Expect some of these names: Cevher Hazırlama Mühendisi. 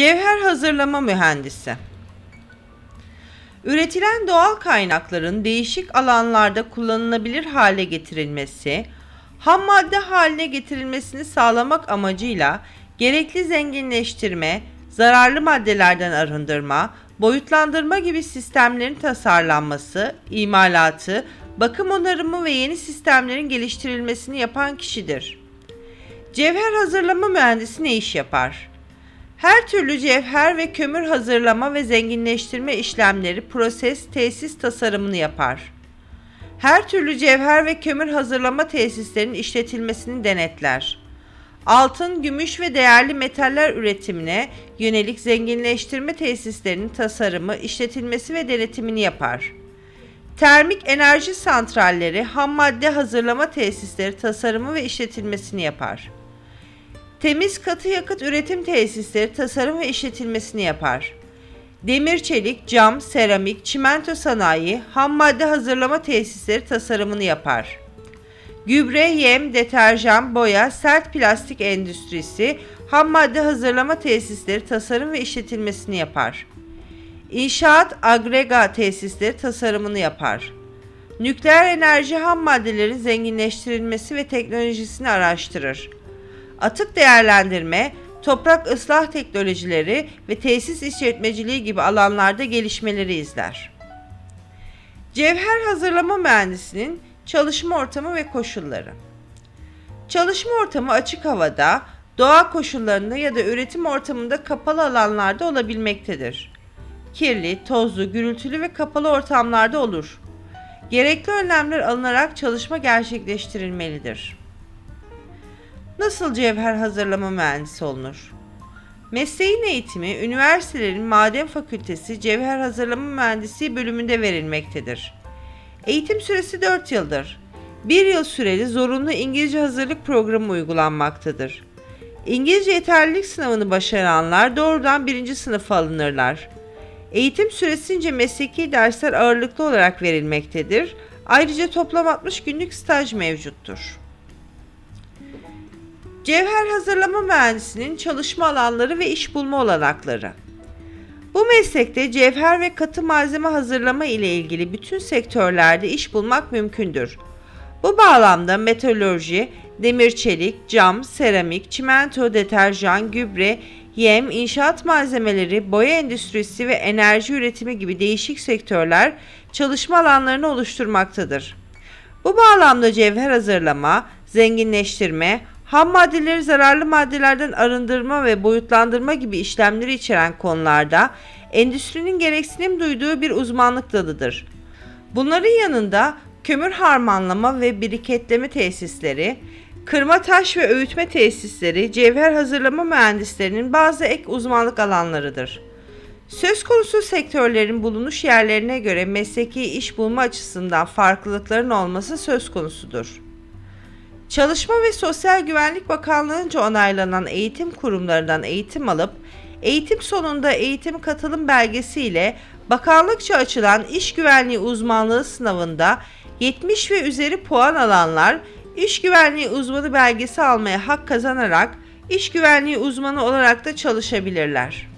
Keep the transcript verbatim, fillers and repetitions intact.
Cevher hazırlama mühendisi. Üretilen doğal kaynakların değişik alanlarda kullanılabilir hale getirilmesi, ham madde haline getirilmesini sağlamak amacıyla gerekli zenginleştirme, zararlı maddelerden arındırma, boyutlandırma gibi sistemlerin tasarlanması, imalatı, bakım onarımı ve yeni sistemlerin geliştirilmesini yapan kişidir. Cevher hazırlama mühendisi ne iş yapar? Her türlü cevher ve kömür hazırlama ve zenginleştirme işlemleri, proses, tesis tasarımını yapar. Her türlü cevher ve kömür hazırlama tesislerinin işletilmesini denetler. Altın, gümüş ve değerli metaller üretimine yönelik zenginleştirme tesislerinin tasarımı, işletilmesi ve denetimini yapar. Termik enerji santralleri, ham madde hazırlama tesisleri tasarımı ve işletilmesini yapar. Temiz katı yakıt üretim tesisleri tasarım ve işletilmesini yapar. Demir, çelik, cam, seramik, çimento sanayi, ham madde hazırlama tesisleri tasarımını yapar. Gübre, yem, deterjan, boya, sert plastik endüstrisi, ham madde hazırlama tesisleri tasarım ve işletilmesini yapar. İnşaat, agrega tesisleri tasarımını yapar. Nükleer enerji ham maddelerin zenginleştirilmesi ve teknolojisini araştırır. Atık değerlendirme, toprak ıslah teknolojileri ve tesis işletmeciliği gibi alanlarda gelişmeleri izler. Cevher hazırlama mühendisinin çalışma ortamı ve koşulları. Çalışma ortamı açık havada, doğa koşullarında ya da üretim ortamında kapalı alanlarda olabilmektedir. Kirli, tozlu, gürültülü ve kapalı ortamlarda olur. Gerekli önlemler alınarak çalışma gerçekleştirilmelidir. Nasıl cevher hazırlama mühendisi olunur? Mesleğin eğitimi, üniversitelerin Maden Fakültesi Cevher Hazırlama Mühendisi bölümünde verilmektedir. Eğitim süresi dört yıldır. bir yıl süreli zorunlu İngilizce hazırlık programı uygulanmaktadır. İngilizce yeterlilik sınavını başaranlar doğrudan birinci sınıfa alınırlar. Eğitim süresince mesleki dersler ağırlıklı olarak verilmektedir. Ayrıca toplam altmış günlük staj mevcuttur. Cevher hazırlama mühendisinin çalışma alanları ve iş bulma olanakları. Bu meslekte cevher ve katı malzeme hazırlama ile ilgili bütün sektörlerde iş bulmak mümkündür. Bu bağlamda metalürji, demir çelik, cam, seramik, çimento, deterjan, gübre, yem, inşaat malzemeleri, boya endüstrisi ve enerji üretimi gibi değişik sektörler çalışma alanlarını oluşturmaktadır. Bu bağlamda cevher hazırlama, zenginleştirme, ham maddeleri zararlı maddelerden arındırma ve boyutlandırma gibi işlemleri içeren konularda endüstrinin gereksinim duyduğu bir uzmanlık dalıdır. Bunların yanında kömür harmanlama ve briketleme tesisleri, kırma taş ve öğütme tesisleri cevher hazırlama mühendislerinin bazı ek uzmanlık alanlarıdır. Söz konusu sektörlerin bulunuş yerlerine göre mesleki iş bulma açısından farklılıkların olması söz konusudur. Çalışma ve Sosyal Güvenlik Bakanlığı'nca onaylanan eğitim kurumlarından eğitim alıp, eğitim sonunda eğitim katılım belgesiyle bakanlıkça açılan iş güvenliği uzmanlığı sınavında yetmiş ve üzeri puan alanlar, iş güvenliği uzmanı belgesi almaya hak kazanarak iş güvenliği uzmanı olarak da çalışabilirler.